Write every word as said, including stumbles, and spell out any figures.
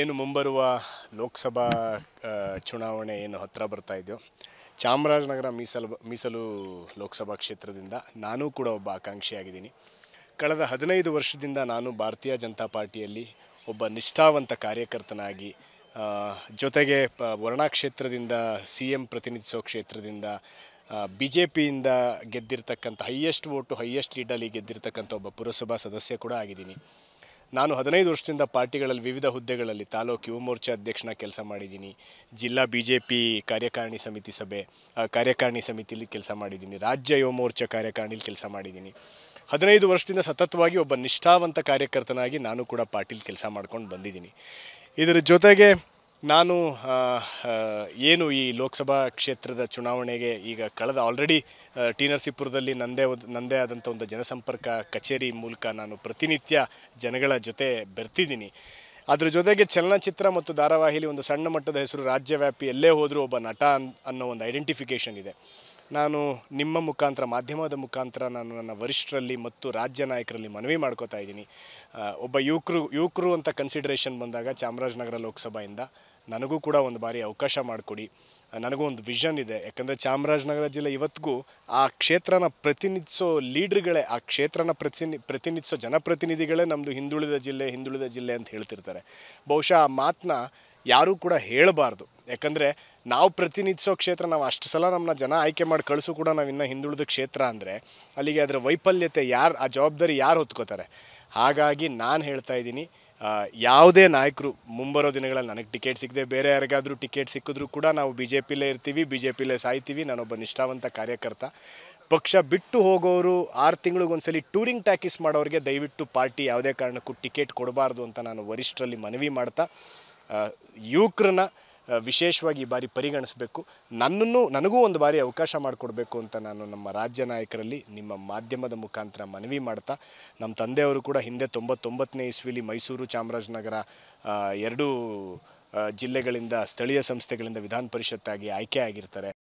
ಏನು ಮುಂಬರುವ ಲೋಕಸಭಾ ಚುನಾವಣೆ ಏನು ಹತ್ರ ಬರ್ತಾ ಇದೆಯೋ ಚಾಮರಾಜನಗರ ಮೀಸಲು ಮೀಸಲು ಲೋಕಸಭಾ ಕ್ಷೇತ್ರದಿಂದ ನಾನು ಕೂಡ ಒಬ್ಬ ಆಕಾಂಕ್ಷಿಯಾಗಿದ್ದೀನಿ। ಕಳೆದ ಹದಿನೈದು ವರ್ಷದಿಂದ ನಾನು ಭಾರತೀಯ ಜನತಾ ಪಾರ್ಟಿಯಲ್ಲಿ ಒಬ್ಬ ನಿಷ್ಠಾವಂತ ಕಾರ್ಯಕರ್ತನಾಗಿ ಜೊತೆಗೆ ವರ್ಣಾ ಕ್ಷೇತ್ರದಿಂದ ಸಿಎಂ ಪ್ರತಿನಿಧಿಸೋ ಕ್ಷೇತ್ರದಿಂದ ಬಿಜೆಪಿಯಿಂದ ಗೆದ್ದಿರತಕ್ಕಂತ ಹೈಯೆಸ್ಟ್ ವೋಟ್ ಹೈಯೆಸ್ಟ್ ಲೀಡಲ್ಲಿ ಗೆದ್ದಿರತಕ್ಕಂತ ಒಬ್ಬ ಪುರಸಭಾ ಸದಸ್ಯ ಕೂಡ ಆಗಿದ್ದೀನಿ। ನಾನು ಹದಿನೈದು ವರ್ಷದಿಂದ ಪಾರ್ಟಿಗಳಲ್ಲಿ ವಿವಿಧ ಹುದ್ದೆಗಳಲ್ಲಿ ತಾಲೂಕು ಯುವ ಮೋರ್ಚಾ ಅಧ್ಯಕ್ಷನ ಕೆಲಸ ಮಾಡಿದ್ದೀನಿ, ಜಿಲ್ಲಾ ಬಿಜೆಪಿ ಕಾರ್ಯಕಾರಿಣಿ ಸಮಿತಿ ಸಭೆ ಕಾರ್ಯಕಾರಿಣಿ ಸಮಿತಿಯಲ್ಲಿ ಕೆಲಸ ಮಾಡಿದ್ದೀನಿ, ರಾಜ್ಯ ಯುವ ಮೋರ್ಚಾ ಕಾರ್ಯಕಾರಿಣಿಯಲ್ಲಿ ಕೆಲಸ ಮಾಡಿದ್ದೀನಿ। ಹದಿನೈದು ವರ್ಷದಿಂದ ಸತತವಾಗಿ ಒಬ್ಬ ನಿಷ್ಠಾವಂತ ಕಾರ್ಯಕರ್ತನಾಗಿ ನಾನು ಕೂಡ ಪಾರ್ಟಿಲಿ ಕೆಲಸ ಮಾಡ್ಕೊಂಡು ಬಂದಿದ್ದೀನಿ। ಇದರ ಜೊತೆಗೆ ನಾನು ಏನು ಈ ಲೋಕಸಭಾ ಕ್ಷೇತ್ರದ ಚುನಾವಣೆಗೆ ಈಗ ಕಳೆದ ಆಲ್ರೆಡಿ ಟಿ ನರಸೀಪುರದಲ್ಲಿ ನಂದೇ ನಂದೇ ಆದಂಥ ಒಂದು ಜನಸಂಪರ್ಕ ಕಚೇರಿ ಮೂಲಕ ನಾನು ಪ್ರತಿನಿತ್ಯ ಜನಗಳ ಜೊತೆ ಬೆರ್ತಿದ್ದೀನಿ। ಅದರ ಜೊತೆಗೆ ಚಲನಚಿತ್ರ ಮತ್ತು ಧಾರಾವಾಹಿಲಿ ಒಂದು ಸಣ್ಣ ಮಟ್ಟದ ಹೆಸರು ರಾಜ್ಯವ್ಯಾಪಿ ಎಲ್ಲೇ ಹೋದರೂ ಒಬ್ಬ ನಟ ಅನ್ನೋ ಒಂದು ಐಡೆಂಟಿಫಿಕೇಷನ್ ಇದೆ। ನಾನು ನಿಮ್ಮ ಮುಖಾಂತರ ಮಾಧ್ಯಮದ ಮುಖಾಂತರ ನಾನು ನನ್ನ ವರಿಷ್ಠರಲ್ಲಿ ಮತ್ತು ರಾಜ್ಯ ನಾಯಕರಲ್ಲಿ ಮನವಿ ಮಾಡ್ಕೋತಾ ಇದ್ದೀನಿ, ಒಬ್ಬ ಯುವಕರು ಯುವಕರು ಅಂತ ಕನ್ಸಿಡರೇಷನ್ ಬಂದಾಗ ಚಾಮರಾಜನಗರ ಲೋಕಸಭೆಯಿಂದ ನನಗೂ ಕೂಡ ಒಂದು ಬಾರಿ ಅವಕಾಶ ಮಾಡಿಕೊಡಿ, ನನಗೂ ಒಂದು ವಿಷನ್ ಇದೆ। ಯಾಕಂದರೆ ಚಾಮರಾಜನಗರ ಜಿಲ್ಲೆ ಇವತ್ತಿಗೂ ಆ ಕ್ಷೇತ್ರನ ಪ್ರತಿನಿಧಿಸೋ ಲೀಡ್ರ್ಗಳೇ ಆ ಕ್ಷೇತ್ರನ ಪ್ರತಿನಿ ಪ್ರತಿನಿಧಿಸೋ ಜನಪ್ರತಿನಿಧಿಗಳೇ ನಮ್ಮದು ಹಿಂದುಳಿದ ಜಿಲ್ಲೆ ಹಿಂದುಳಿದ ಜಿಲ್ಲೆ ಅಂತ ಹೇಳ್ತಿರ್ತಾರೆ, ಬಹುಶಃ ಆ ಮಾತನ್ನ ಯಾರೂ ಕೂಡ ಹೇಳಬಾರ್ದು। ಯಾಕಂದರೆ ನಾವು ಪ್ರತಿನಿಧಿಸೋ ಕ್ಷೇತ್ರ ನಾವು ಅಷ್ಟು ಸಲ ನಮ್ಮನ್ನ ಜನ ಆಯ್ಕೆ ಮಾಡಿ ಕಳಿಸು ಕೂಡ ನಾವು ಇನ್ನೂ ಹಿಂದುಳಿದ ಕ್ಷೇತ್ರ ಅಂದರೆ ಅಲ್ಲಿಗೆ ಅದರ ವೈಫಲ್ಯತೆ ಯಾರು ಆ ಜವಾಬ್ದಾರಿ ಯಾರು ಹೊತ್ಕೋತಾರೆ? ಹಾಗಾಗಿ ನಾನು ಹೇಳ್ತಾ ಇದ್ದೀನಿ, ಯಾವುದೇ ನಾಯಕರು ಮುಂಬರೋ ದಿನಗಳಲ್ಲಿ ನನಗೆ ಟಿಕೆಟ್ ಸಿಗದೆ ಬೇರೆ ಯಾರಿಗಾದರೂ ಟಿಕೆಟ್ ಸಿಕ್ಕಿದ್ರೂ ಕೂಡ ನಾವು ಬಿ ಜೆ ಪಿಲೇ ಇರ್ತೀವಿ, ಬಿ ಜೆ ಪಿಲೇ ಸಾಯ್ತೀವಿ। ನಾನೊಬ್ಬ ನಿಷ್ಠಾವಂತ ಕಾರ್ಯಕರ್ತ, ಪಕ್ಷ ಬಿಟ್ಟು ಹೋಗೋರು ಆರು ತಿಂಗಳಿಗೊಂದ್ಸಲಿ ಟೂರಿಂಗ್ ಟ್ಯಾಕಿಸ್ ಮಾಡೋರಿಗೆ ದಯವಿಟ್ಟು ಪಾರ್ಟಿ ಯಾವುದೇ ಕಾರಣಕ್ಕೂ ಟಿಕೆಟ್ ಕೊಡಬಾರ್ದು ಅಂತ ನಾನು ವರಿಷ್ಠರಲ್ಲಿ ಮನವಿ ಮಾಡ್ತಾ ಯುವಕರನ್ನ ವಿಶೇಷವಾಗಿ ಈ ಬಾರಿ ಪರಿಗಣಿಸಬೇಕು, ನನ್ನನ್ನು ನನಗೂ ಒಂದು ಬಾರಿ ಅವಕಾಶ ಮಾಡಿಕೊಡ್ಬೇಕು ಅಂತ ನಾನು ನಮ್ಮ ರಾಜ್ಯ ನಾಯಕರಲ್ಲಿ ನಿಮ್ಮ ಮಾಧ್ಯಮದ ಮುಖಾಂತರ ಮನವಿ ಮಾಡ್ತಾ, ನಮ್ಮ ತಂದೆಯವರು ಕೂಡ ಹಿಂದೆ ತೊಂಬತ್ತೊಂಬತ್ತನೇ ಇಸ್ವಿಲಿ ಮೈಸೂರು ಚಾಮರಾಜನಗರ ಎರಡೂ ಜಿಲ್ಲೆಗಳಿಂದ ಸ್ಥಳೀಯ ಸಂಸ್ಥೆಗಳಿಂದ ವಿಧಾನ ಪರಿಷತ್ತಾಗಿ ಆಯ್ಕೆ ಆಗಿರ್ತಾರೆ।